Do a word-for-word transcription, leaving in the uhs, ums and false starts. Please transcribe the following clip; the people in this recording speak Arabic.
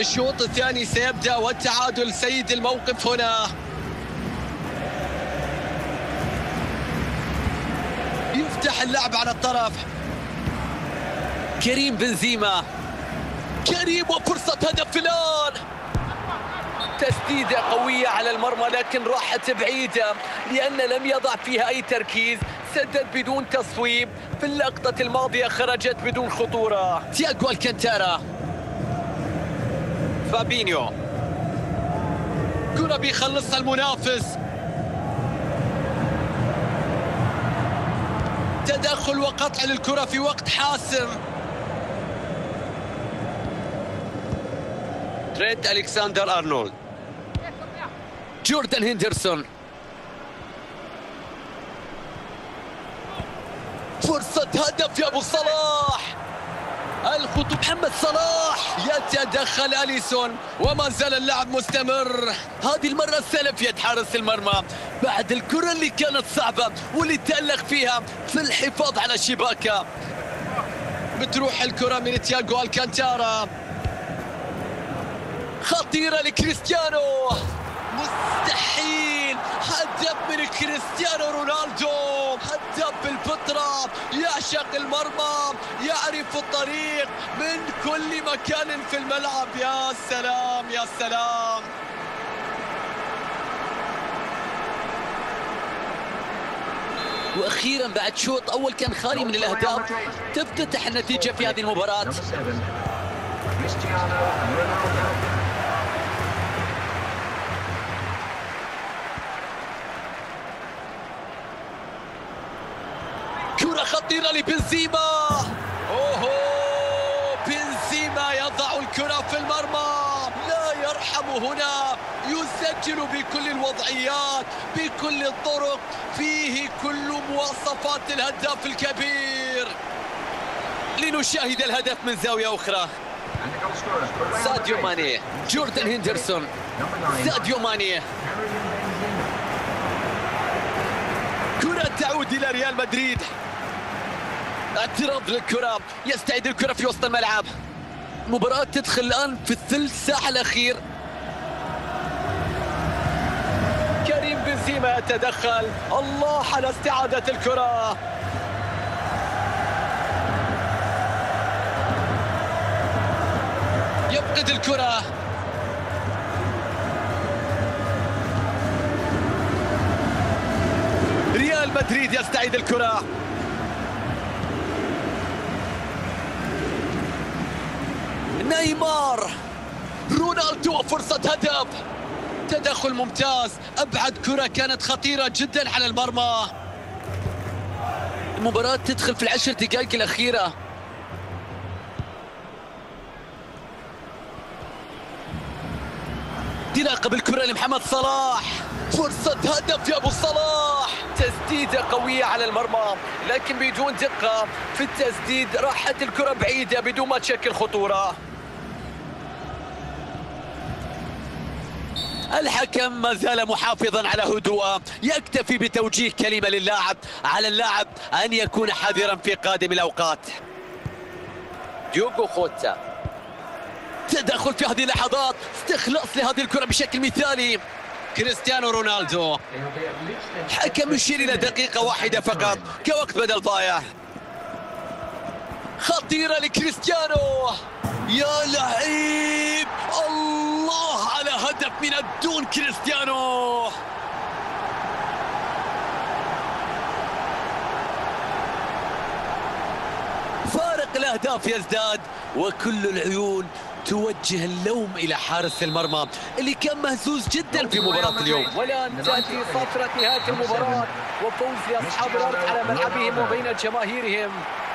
الشوط الثاني سيبدأ والتعادل سيد الموقف هنا. يفتح اللعب على الطرف كريم بنزيما. كريم وفرصة هدف الآن. تسديدة قوية على المرمى لكن راحت بعيدة لأن لم يضع فيها أي تركيز. سدد بدون تصويب. في اللقطة الماضية خرجت بدون خطورة. تياغو الكانتارا. فابينيو. كرة بيخلصها المنافس. تدخل وقطع للكرة في وقت حاسم. ترينت ألكساندر أرنولد. جوردن هندرسون. فرصة هدف يا أبو صلاح. الخطوة محمد صلاح. يتدخل أليسون وما زال اللعب مستمر. هذه المرة السلة في يد حارس المرمى بعد الكرة اللي كانت صعبة واللي تألق فيها في الحفاظ على الشباكة. بتروح الكرة من تياغو الكانتارا. خطيرة لكريستيانو. مستحيل. هدف من كريستيانو رونالدو. هدف بالفطرة. يعشق المرمى، يعرف الطريق من كل مكان في الملعب. يا سلام يا سلام. وأخيرا بعد شوط أول كان خالي من الأهداف تفتتح النتيجة في هذه المباراة. كرة خطيرة لبنزيما. أوهو، بنزيما يضع الكرة في المرمى. لا يرحم هنا. يسجل بكل الوضعيات بكل الطرق. فيه كل مواصفات الهداف الكبير. لنشاهد الهدف من زاوية أخرى. ساديو ماني. جوردن هندرسون. ساديو ماني. كرة تعود إلى ريال مدريد. اعتراض للكرة. يستعيد الكرة في وسط الملعب. مباراة تدخل الآن في الثلث ساعة الأخير. كريم بنزيما يتدخل. الله على استعادة الكرة. يفقد الكرة. ريال مدريد يستعيد الكرة. نيمار. رونالدو وفرصة هدف. تدخل ممتاز. أبعد كرة كانت خطيرة جدا على المرمى. المباراة تدخل في العشر دقائق الأخيرة. تلاقى بالكرة لمحمد صلاح. فرصة هدف يا أبو صلاح. تسديدة قوية على المرمى لكن بدون دقة في التسديد. راحت الكرة بعيدة بدون ما تشكل خطورة. الحكم ما زال محافظا على هدوءه. يكتفي بتوجيه كلمة للاعب. على اللاعب أن يكون حذرا في قادم الأوقات. ديوغو خوتا. تدخل في هذه اللحظات. استخلاص لهذه الكرة بشكل مثالي. كريستيانو رونالدو. الحكم يشير إلى دقيقة واحدة فقط كوقت بدل ضائع. خطيرة لكريستيانو. يا لعيب. الله على هدف من الدون كريستيانو. فارق الأهداف يزداد وكل العيون توجه اللوم إلى حارس المرمى اللي كان مهزوز جدا في مباراة اليوم. والآن تأتي صفرة نهاية المباراة وفوز لأصحاب الأرض على ملعبهم وبين جماهيرهم.